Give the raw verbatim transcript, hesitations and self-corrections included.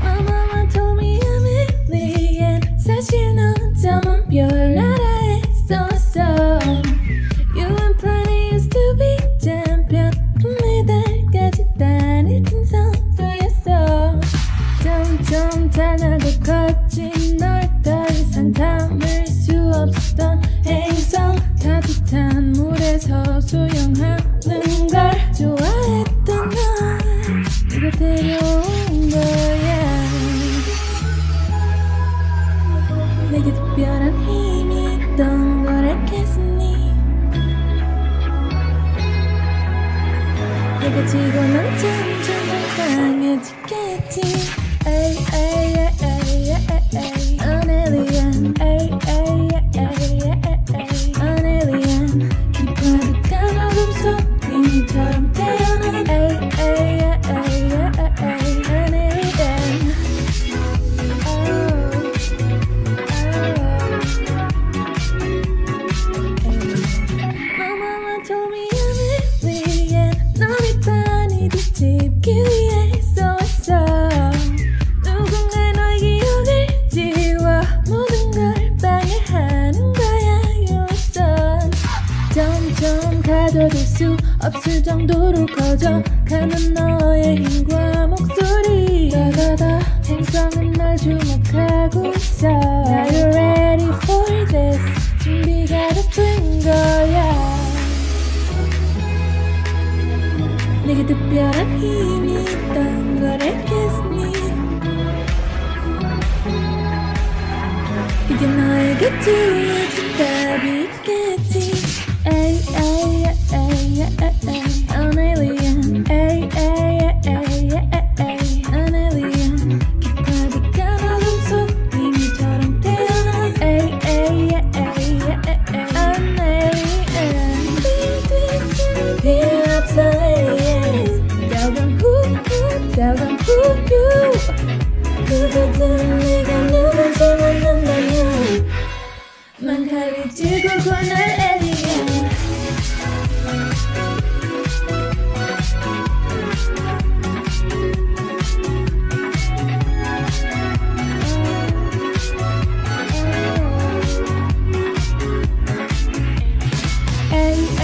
My mama told me I'm an alien. Said she's not dumb, you're not a so-so. You and plenty used to be champion. 매달까지 다닐 진성 속였어. 점점 달라고 컸지. 널 더 이상 담을 수 없었던 행성. 따뜻한 물에서 수영하는 걸 좋아했던 널 네가 데려온 거야. 내게 특별한 힘이 있던 걸 알겠으니 내가 지고 난 점점 건강해지겠지. Ay, ay, ay, ay, ay, ay. I'm alien. Ay, ay, ay, ay, ay, ay. I'm alien. 깊어득한 어둠 속 님처럼 태어난 ay, ay, ay, ay, ay, ay. I'm alien. Oh, oh. My mama told me I'm an alien. 너의 반이 뒤집기 위해 써왔어. 누군가 너의 기억을 지워 모든 걸 방해하는 거야. You're done. 점점 가둬둘 수 없을 정도로 커져가는 너의 힘과 목소리. 다가다 행성은 날 주목하고 있어. Are you ready for this? 준비가 다 된 거야. 내게 특별한 힘이 있던 걸 알겠니? 이제 너에게 지워진 답이 있겠지. Ay, ay, ay, ay, ay, ay. I'm alien. Ay, ay, ay, ay, ay, ay. I'm alien. 깊어득한 어둠 속 님처럼 태어난 Ay, ay, ay, ay, ay, ay. I'm alien. Feel upside. 달간 후후, 달간 후후. 그것은 내가 누군지 묻는다면 만 가리치고 난 alien. Ay,